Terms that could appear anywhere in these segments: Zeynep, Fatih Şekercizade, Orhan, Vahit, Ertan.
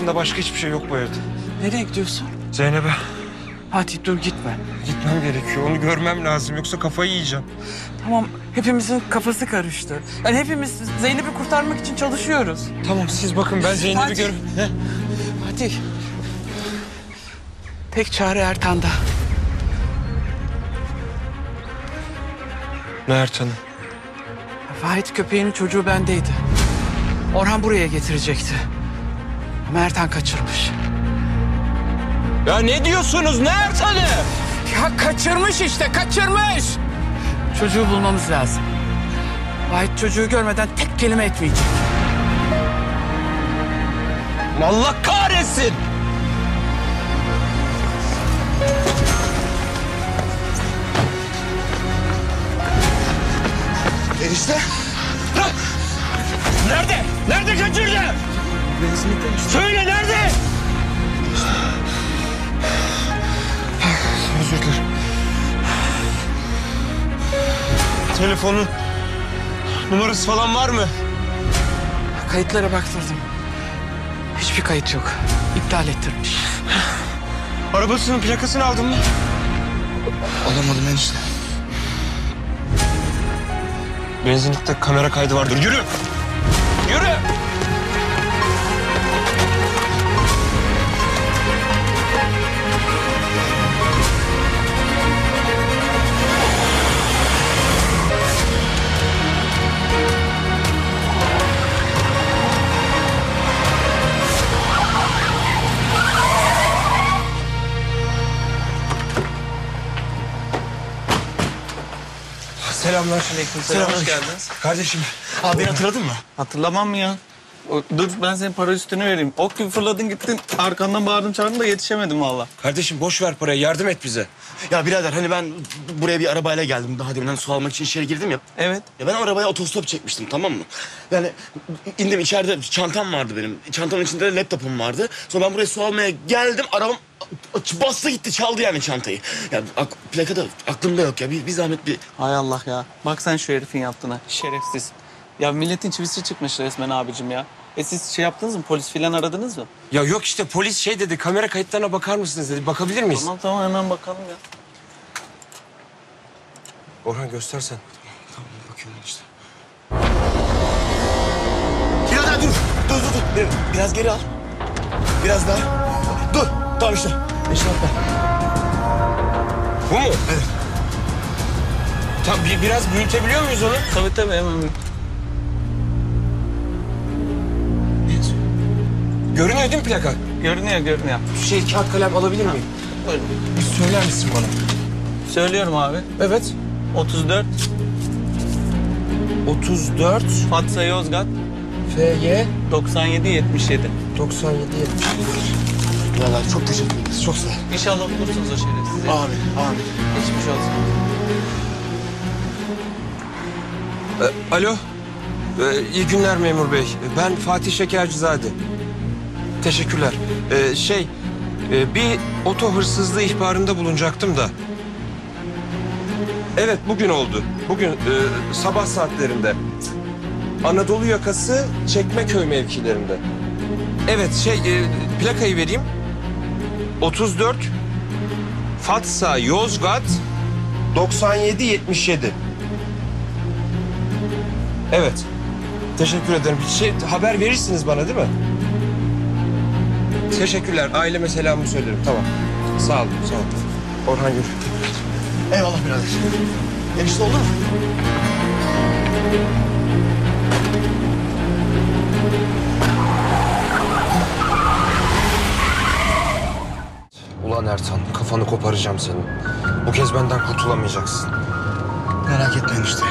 dışında başka hiçbir şey yok bu evde. Nereye gidiyorsun? Zeynep'e. Fatih dur gitme. Gitmem gerekiyor. Onu görmem lazım. Yoksa kafayı yiyeceğim. Tamam. Hepimizin kafası karıştı. Yani hepimiz Zeynep'i kurtarmak için çalışıyoruz. Tamam siz bakın ben Zeynep'i görürüm. Fatih. Tek çare Ertan'da. Ne Ertan'ı? Vahit köpeğinin çocuğu bendeydi. Orhan buraya getirecekti. Ama Ertan kaçırmış. Ya ne diyorsunuz? Ne Ertan'ı? Ya kaçırmış işte, kaçırmış. Çocuğu bulmamız lazım. Vahit çocuğu görmeden tek kelime etmeyecek. Allah kahretsin! Enişte. Bırak. Nerede? Nerede kaçırdı? Benzinlikten işte. Söyle nerede? Özür dilerim. Telefonun numarası falan var mı? Kayıtlara baktırdım. Hiçbir kayıt yok. İptal ettirmiş. Arabasının plakasını aldın mı? Alamadım enişte. Benzinlikte kamera kaydı vardır. Yürü! Yürü! Selamlar. Selamlar. Hoş geldiniz. Kardeşim. Abi beni hatırladın mı? Hatırlamam mı ya? Dur ben senin para üstünü vereyim. Ok gibi fırladın gittin. Arkandan bağırdım çağırdım da yetişemedim valla. Kardeşim boş ver parayı. Yardım et bize. Ya birader hani ben buraya bir arabayla geldim. Daha deminden su almak için içeri girdim ya. Evet. Ya ben arabaya otostop çekmiştim tamam mı? Yani indim içeride çantam vardı benim. Çantamın içinde de laptopum vardı. Sonra ben buraya su almaya geldim. Arabam bastı gitti çaldı yani çantayı. Ya plaka da aklımda yok ya. Bir zahmet bir... Hay Allah ya. Bak sen şu herifin yaptığına. Şerefsiz. Ya milletin çivisi çıkmış resmen abicim ya. Siz şey yaptınız mı? Polis filan aradınız mı? Ya yok işte polis şey dedi. Kamera kayıtlarına bakar mısınız dedi. Bakabilir miyiz? Tamam tamam hemen bakalım ya. Orhan göstersen. Tamam bakıyorum işte. Birader dur. Dur dur dur. Biraz geri al. Biraz daha. Dur. Tamam işte. Eşrafla. Bu mu? Evet. Tamam biraz büyütebiliyor muyuz onu? Tabii tabii hemen. Görünüyor değil mi plaka? Görünüyor, görünüyor. Kağıt kalem alabilir miyim? Buyurun. Bir söyler misin bana? Söylüyorum abi. Evet. 34. 34. Fatsa Yozgat. F.Y. 9777. 9777. Vallahi çok teşekkür ederiz, çok sağ ol. İnşallah bulursunuz o şerefsizi. Amin, amin. Geçmiş olsun. Alo. İyi günler memur bey. Ben Fatih Şekercizade. Teşekkürler. Bir oto hırsızlığı ihbarında bulunacaktım da. Evet, bugün oldu. Bugün sabah saatlerinde. Anadolu yakası Çekmeköy mevkilerinde. Evet, plakayı vereyim. 34 Fatsa Yozgat 9777. Evet. Teşekkür ederim. Haber verirsiniz bana değil mi? Teşekkürler. Aileme selamımı söylerim. Tamam. Sağ olun, sağ olun. Orhan yürü. Eyvallah birader. Enişte oldu mu? Ulan Ertan, kafanı koparacağım senin. Bu kez benden kurtulamayacaksın. Merak etme enişte.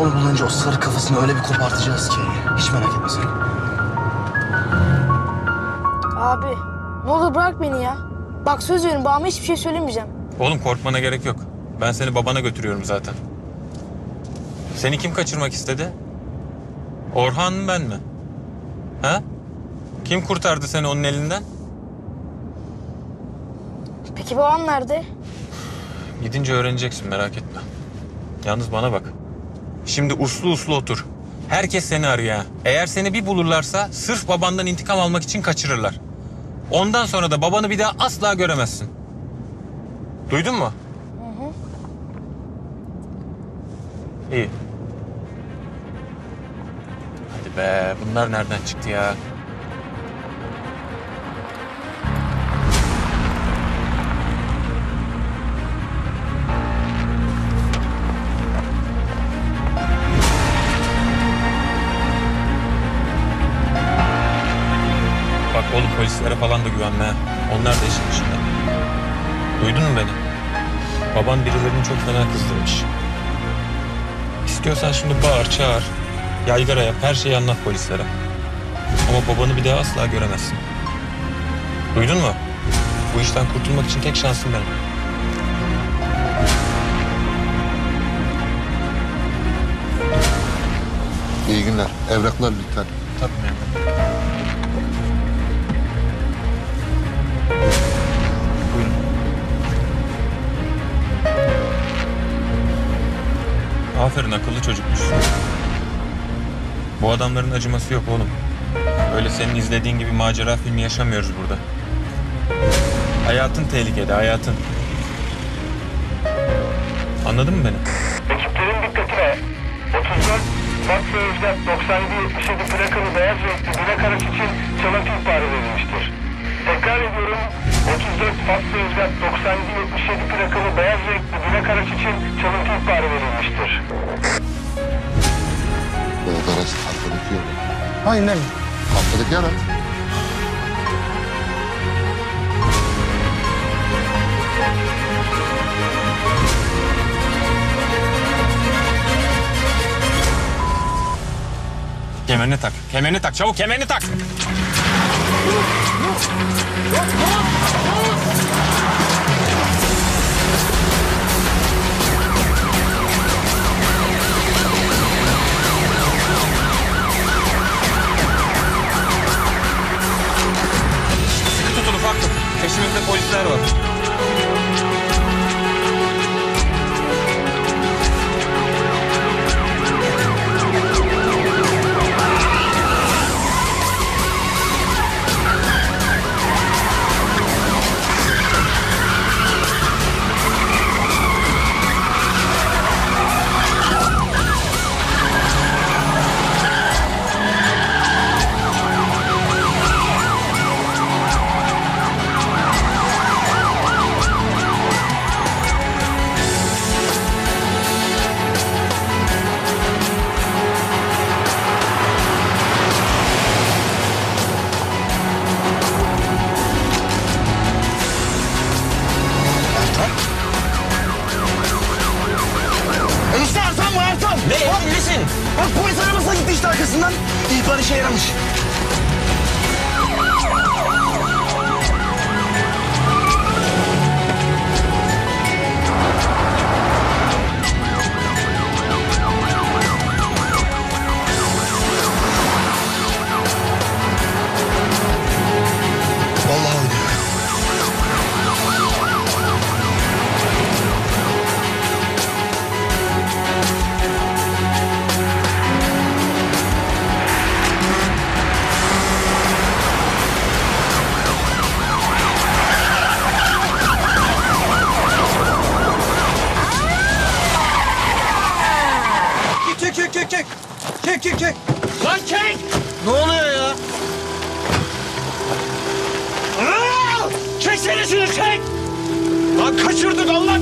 Onu bulunca o sarı kafasını öyle bir kopartacağız ki. Hiç merak etme sen. Abi, ne olur bırak beni ya. Bak söz verin, babama hiçbir şey söylemeyeceğim. Oğlum korkmana gerek yok. Ben seni babana götürüyorum zaten. Seni kim kaçırmak istedi? Orhan mı, ben mi? Ha? Kim kurtardı seni onun elinden? Peki babam nerede? Gidince öğreneceksin, merak etme. Yalnız bana bak. Şimdi uslu uslu otur. Herkes seni arıyor ha. Eğer seni bir bulurlarsa sırf babandan intikam almak için kaçırırlar. Ondan sonra da babanı bir daha asla göremezsin. Duydun mu? Hı. İyi. Hadi be, bunlar nereden çıktı ya? Oğlum polislere falan da güvenme. Onlar da işin içinde. Duydun mu beni? Baban birilerini çok fena kızdırmış. İstiyorsan şimdi bağır, çağır. Yaygara yap, her şeyi anlat polislere. Ama babanı bir daha asla göremezsin. Duydun mu? Bu işten kurtulmak için tek şansım benim. İyi günler. Evraklar lütfen. Tabii memnun. Aferin, akıllı çocukmuş. Bu adamların acıması yok oğlum. Öyle senin izlediğin gibi macera filmi yaşamıyoruz burada. Hayatın tehlikede, hayatın. Anladın mı beni? Ekiplerin dikkatine. 34 Mart 1997 plakalı beyaz renkli binek araç için çalak ihbarı verilmiştir. Tekrar ediyorum, 34 Fatih 97 plakalı beyaz renkli binek araç için çalıntı ihbarı verilmiştir. Beyaz araç haftadaki yolu. Aynen. Haftadaki araç. Kemerini tak, kemerini tak, çabuk kemerini tak. Sıkı tutun ufaklık. Peşimizde polisler var.